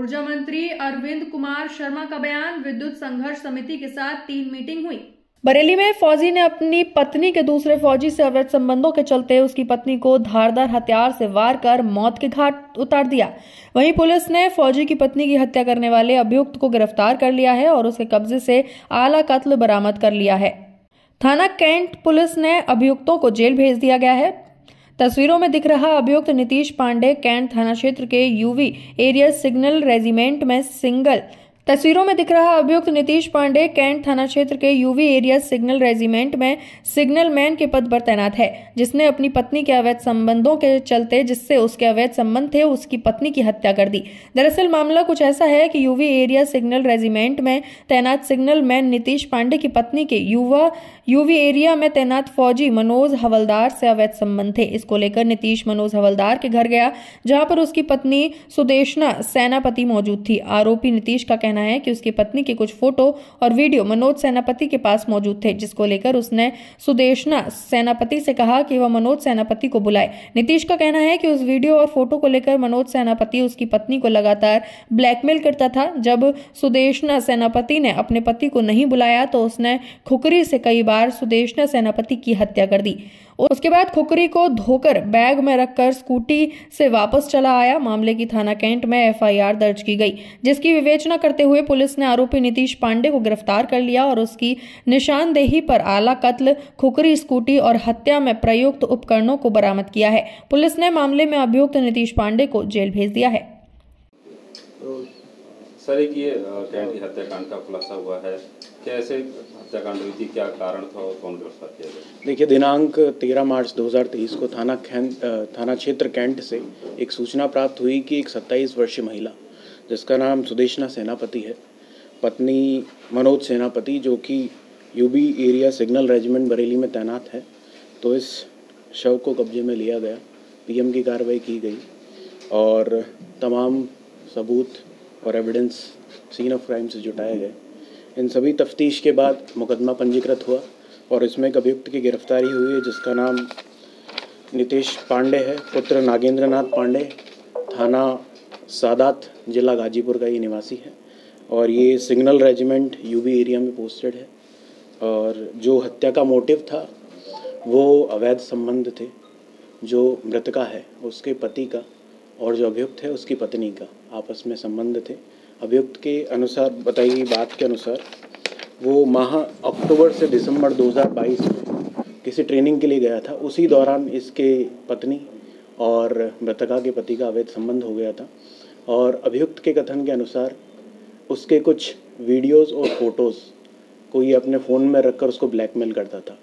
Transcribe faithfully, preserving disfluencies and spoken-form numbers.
ऊर्जा मंत्री अरविंद कुमार शर्मा का बयान, विद्युत संघर्ष समिति के साथ तीन मीटिंग हुई। बरेली में फौजी ने अपनी पत्नी के दूसरे फौजी से अवैध संबंधों के चलते उसकी पत्नी को धारदार हथियार से वार कर मौत के घाट उतार दिया। वहीं पुलिस ने फौजी की पत्नी की हत्या करने वाले अभियुक्त को गिरफ्तार कर लिया है और उसके कब्जे से आला कत्ल बरामद कर लिया है। थाना कैंट पुलिस ने अभियुक्तों को जेल भेज दिया गया है। तस्वीरों में दिख रहा अभियुक्त नीतीश पांडे कैंट थाना क्षेत्र के यूवी एरिया सिग्नल रेजिमेंट में सिंगल तस्वीरों में दिख रहा अभियुक्त नीतीश पांडे कैंट थाना क्षेत्र के यूवी एरिया सिग्नल रेजिमेंट में सिग्नल मैन के पद पर तैनात है, जिसने अपनी पत्नी के अवैध संबंधों के चलते जिससे उसके अवैध संबंध थे उसकी पत्नी की हत्या कर दी। दरअसल मामला कुछ ऐसा है कि यूवी एरिया सिग्नल रेजिमेंट में तैनात सिग्नल मैन नीतीश पांडे की पत्नी के युवा यूवी एरिया में तैनात फौजी मनोज हवलदार से अवैध संबंध थे। इसको लेकर नीतीश मनोज हवलदार के घर गया, जहाँ पर उसकी पत्नी सुदेशना सेनापति मौजूद थी। आरोपी नीतीश का कहना है कि उसकी पत्नी के कुछ फोटो और वीडियो मनोज सेनापति के पास मौजूद थे, जिसको लेकर उसने सुदेशना सेनापति से कहा कि वह मनोज सेनापति को बुलाए। नीतीश का कहना है कि उस वीडियो और फोटो को लेकर मनोज सेनापति उसकी पत्नी को लगातार ब्लैकमेल करता था। जब सुदेशना सेनापति ने अपने पति को नहीं बुलाया तो उसने खुकरी से कई बार सुदेशना सेनापति की हत्या कर दी। उसके बाद खुकरी को धोकर बैग में रखकर स्कूटी से वापस चला आया। मामले की थाना कैंट में एफ आई आर दर्ज की गई, जिसकी विवेचना करते हुए पुलिस ने आरोपी नीतीश पांडे को गिरफ्तार कर लिया और उसकी निशानदेही पर आला कत्ल, खुकरी, स्कूटी और हत्या में प्रयुक्त उपकरणों को बरामद किया है। पुलिस ने मामले में अभियुक्त नीतीश पांडे को जेल भेज दिया है। सर, एक ये कैंट की हत्याकांड का खुलासा हुआ है, कैसे हत्याकांड हुई थी, क्या कारण था और कौन गिरफ्तार किया गया? देखिए, दिनांक तेरह मार्च दो हज़ार तेईस को थाना कैंट थाना क्षेत्र कैंट से एक सूचना प्राप्त हुई कि एक सत्ताईस वर्षीय महिला, जिसका नाम सुदेशना सेनापति है, पत्नी मनोज सेनापति, जो कि UB area signal regiment Bareilly में तैनात है, तो इस शव को कब्जे में लिया गया। पी एम की कार्रवाई की गई और तमाम सबूत और एविडेंस सीन ऑफ क्राइम से जुटाए गए। इन सभी तफ्तीश के बाद मुकदमा पंजीकृत हुआ और इसमें एक अभियुक्त की गिरफ्तारी हुई है, जिसका नाम नीतीश पांडे है, पुत्र नागेंद्रनाथ पांडे, थाना सादात, जिला गाजीपुर का ये निवासी है और ये सिग्नल रेजिमेंट यूबी एरिया में पोस्टेड है। और जो हत्या का मोटिव था वो अवैध संबंध थे, जो मृतका है उसके पति का और जो अभियुक्त है उसकी पत्नी का आपस में संबंध थे। अभियुक्त के अनुसार, बताई गई बात के अनुसार, वो माह अक्टूबर से दिसंबर दो हज़ार बाईस में किसी ट्रेनिंग के लिए गया था। उसी दौरान इसके पत्नी और मृतका के पति का अवैध संबंध हो गया था और अभियुक्त के कथन के अनुसार उसके कुछ वीडियोस और फोटोज़ को ये अपने फ़ोन में रखकर उसको ब्लैकमेल करता था।